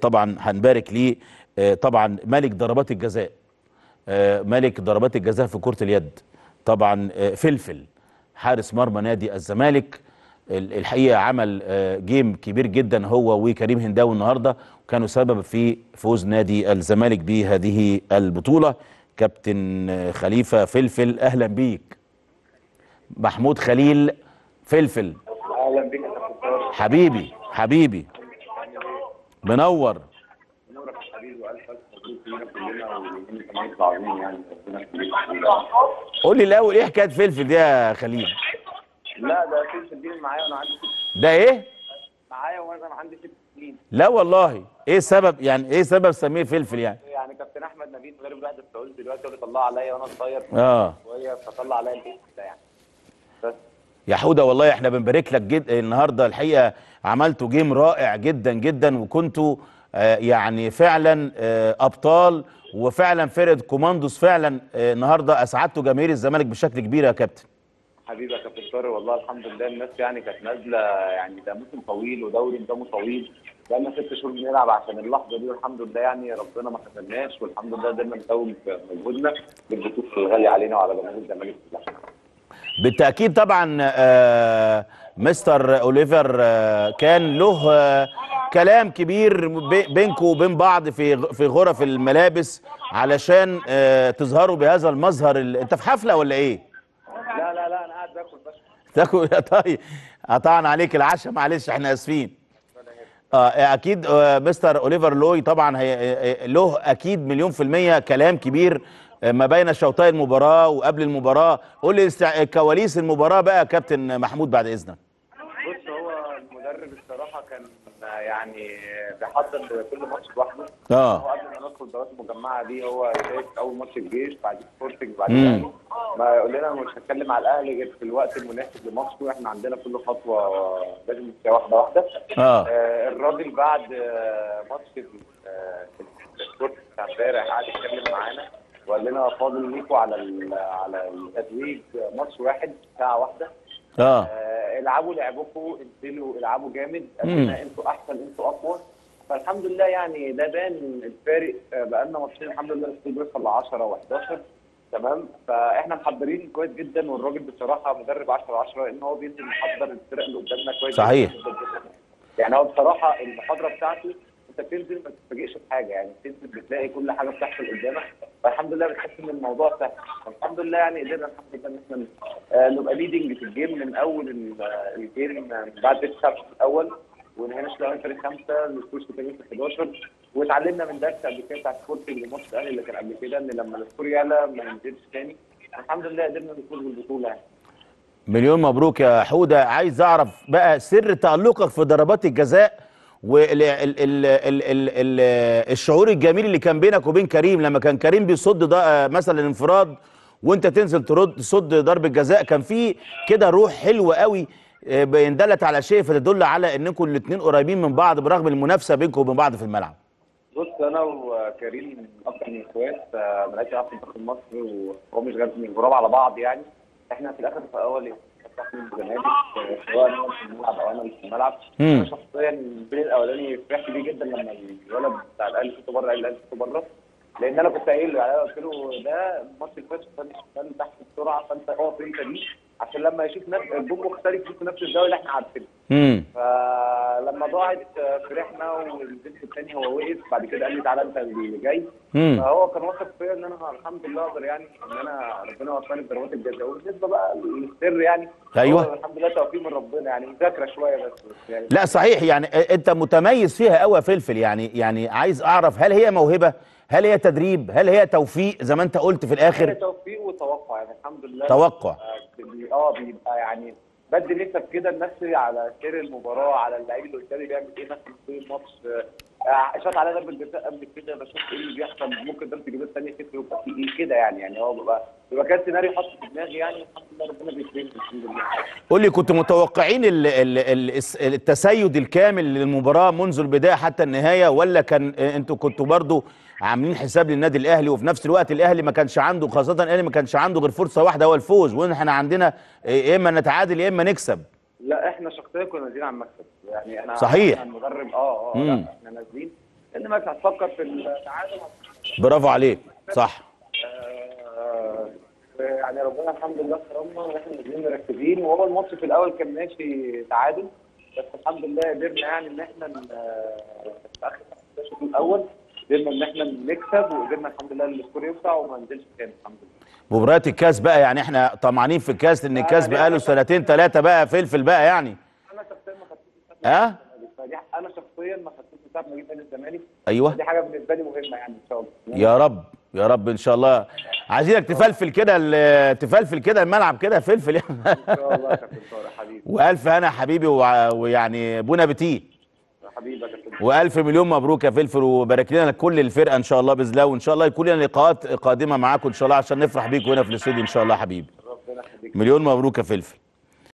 طبعا هنبارك ليه. طبعا ملك ضربات الجزاء، ملك ضربات الجزاء في كرة اليد طبعا، فلفل حارس مرمى نادي الزمالك. الحقيقة عمل جيم كبير جدا هو وكريم هنداوي النهاردة، وكانوا سبب في فوز نادي الزمالك بهذه البطولة. كابتن خليفة فلفل أهلا بيك. محمود خليل فلفل أهلا بيك حبيبي حبيبي، منور. منورك يا حبيبي وألف ألف مبروك لينا كلنا وللجميع الزمالك العظيم يعني، ربنا يخليك. قول لي الأول إيه حكاية فلفل دي يا خليل؟ لا ده فلفل دي معايا وأنا عندي 6 سنين. ده إيه؟ معايا وأنا عندي 6 سنين. لا والله، إيه سبب يعني إيه سبب سميه فلفل يعني؟ يعني كابتن أحمد نبيل غير واحد السعودي دلوقتي هو اللي طلع عليا وأنا صغير شوية، فطلع عليا البيت ده يعني. بس يا حوده والله احنا بنبارك لك جدا النهارده، الحقيقه عملتوا جيم رائع جدا جدا، وكنتوا يعني فعلا ابطال، وفعلا فرقه كوماندوس فعلا النهارده اسعدتوا جماهير الزمالك بشكل كبير يا كابتن. حبيبي يا كابتن طارق والله الحمد لله، الناس يعني كانت نازله، يعني ده موسم طويل ودوري قدامه طويل، بقالنا 6 شهور بنلعب عشان اللحظه دي، والحمد لله يعني ربنا ما خذلناش، والحمد لله دايما مساوم في مجهودنا بالبطوله الغاليه علينا وعلى جماهير الزمالك كلها. بالتأكيد طبعا مستر اوليفر كان له كلام كبير بينكم وبين بعض في غرف الملابس علشان تظهروا بهذا المظهر. انت في حفلة ولا ايه؟ لا لا لا انا قاعد باكل بس. تاكل؟ طيب قطعنا عليك العشاء معلش احنا اسفين. اكيد مستر اوليفر لوي طبعا له اكيد 100% كلام كبير ما بين الشوطين المباراة وقبل المباراة. قول لي كواليس المباراة بقى كابتن محمود بعد إذنك. بص هو المدرب الصراحة كان يعني بيحضر كل ماتش لوحده. قبل ما ندخل الدورات المجمعة دي هو شايف أول ماتش الجيش، بعدين سبورتنج، بعدين ما قلنا مش هنتكلم على الأهلي غير في الوقت المناسب للماتش، وإحنا عندنا كل خطوة لازم نمشيها واحدة واحدة. الراجل بعد ماتش السبورتنج بتاع امبارح قعد يتكلم معانا وقال لنا فاضل ليكوا على التتويج ماتش واحد ساعه واحده. العبوا لعبكم، انزلوا العبوا جامد، انتوا احسن، انتوا اقوى. فالحمد لله يعني ده بان الفارق، بقى لنا ماتشين الحمد لله بيوصل ل 10 و11 تمام، فاحنا محضرين كويس جدا، والراجل بصراحه مدرب 10/10 ان هو بينزل يحضر الفرق اللي قدامنا كويس. صحيح يعني هو بصراحه المحاضره بتاعته انت بتنزل ما تتفاجئش بحاجه، يعني بتنزل بتلاقي كل حاجه بتحصل قدامك، فالحمد لله بتحس ان الموضوع سهل، فالحمد لله يعني قدرنا الحمد لله ان احنا نبقى ليدنج في الجيم من اول الجيم بعد 9 في الاول، وانهينا شويه فرق 5 والسكور في 11، واتعلمنا من درس قبل كده بتاع السبورتنج وماتش الاهلي اللي كان قبل كده، ان لما السكور يعلى ما ننزلش تاني، الحمد لله قدرنا نفوز بالبطوله يعني. 1,000,000 مبروك يا حوده. عايز اعرف بقى سر تألقك في ضربات الجزاء والشعور الجميل اللي كان بينك وبين كريم لما كان كريم بيصد مثلا انفراد وانت تنزل ترد تصد ضربه جزاء، كان في كده روح حلوه قوي بيندلت على شيء فتدل على انكم الاثنين قريبين من بعض برغم المنافسه بينكم وبين بعض في الملعب. بص انا وكريم اكتر من اخوات، مالناش علاقه بمنتخب مصر وهو مش غراب على بعض يعني، احنا في الاخر في اول من الزمالك سواء انا في الملعب او انا مش في الملعب. انا شخصيا البلاي الاولاني فرحت بيه جدا لما الولد بتاع الاهلي فوتوا بره قال لي الاهلي فوتوا بره، لان انا كنت قايل له، يعني قلت له ده الماتش اللي فات كان تحت بسرعه، فانت اقف انت دي عشان لما يشوف الجمهور مختلف في نفس الزاويه اللي احنا عارفينها. فلما ضاعت فرحنا، والبنت الثاني هو وقف بعد كده قال لي تعالى انت اللي جاي، فهو كان واثق فيا ان انا الحمد لله اقدر يعني ان انا ربنا وفقني بضربات الجزاء. وبالنسبه بقى للسر يعني ايوه الحمد لله توفيق من ربنا يعني، مذاكره شويه بس يعني. لا صحيح يعني انت متميز فيها قوي يا فلفل يعني عايز اعرف هل هي موهبه؟ هل هي تدريب؟ هل هي توفيق زي ما انت قلت في الاخر؟ هي توفيق وتوقع يعني الحمد لله. توقع بيبقى يعني بدي نكسب كده نفسي على سير المباراه، على اللعيب اللي قدامي بيعمل ايه مثلا في الماتش، شاط على ضربه جزاء قبل كده بشوف ايه اللي بيحصل، ممكن ضربه جزاء ثانيه يبقى في ايه كده يعني هو بيبقى كان سيناريو حاطه في دماغي يعني، الحمد لله ربنا بيكرمني الحمد لله. قول لي كنتوا متوقعين التسيد الكامل للمباراه منذ البدايه حتى النهايه، ولا كان انتوا كنتوا برضو عاملين حساب للنادي الاهلي، وفي نفس الوقت الاهلي ما كانش عنده، خاصه الاهلي ما كانش عنده غير فرصه واحده هو الفوز، واحنا عندنا يا اما نتعادل يا اما نكسب؟ لا احنا شخصيا كنا نازلين على المكسب يعني. انا صحيح المدرب لا احنا نازلين انك هتفكر في التعادل. برافو عليك، صح. يعني ربنا الحمد لله كرمنا واحنا نازلين مركزين، وهو الماتش في الاول كان ماشي تعادل، بس الحمد لله قدرنا يعني ان احنا في اخر 15 دقيقه الاول قدرنا ان احنا نكسب، وقدرنا الحمد لله السكور يوسع وما ننزلش تاني الحمد لله. ومباراه الكاس بقى يعني احنا طمعانين في الكاس، لان الكاس بقى له سنتين ثلاثه بقى فلفل بقى يعني. انا شخصيا ما خدتش ها؟ انا شخصيا ما خدتش حساب ما جيت نادي الزمالك. ايوه دي حاجه بالنسبه لي مهمه يعني ان شاء الله. يا رب يا رب ان شاء الله. عايزينك تفلفل كده، تفلفل كده الملعب كده يا فلفل يعني. ان شاء الله يا كابتن طارق حبيبي. والف هنا حبيبي ويعني بونا بتيه. حبيبي يا كابتن. والف مليون مبروك يا فلفل، وبارك لنا كل الفرقه ان شاء الله باذن الله، وان شاء الله يكون لنا لقاءات قادمه معاكم ان شاء الله عشان نفرح بيكم هنا في الاستوديو ان شاء الله حبيبي. ربنا يخليك. مليون مبروك يا فلفل.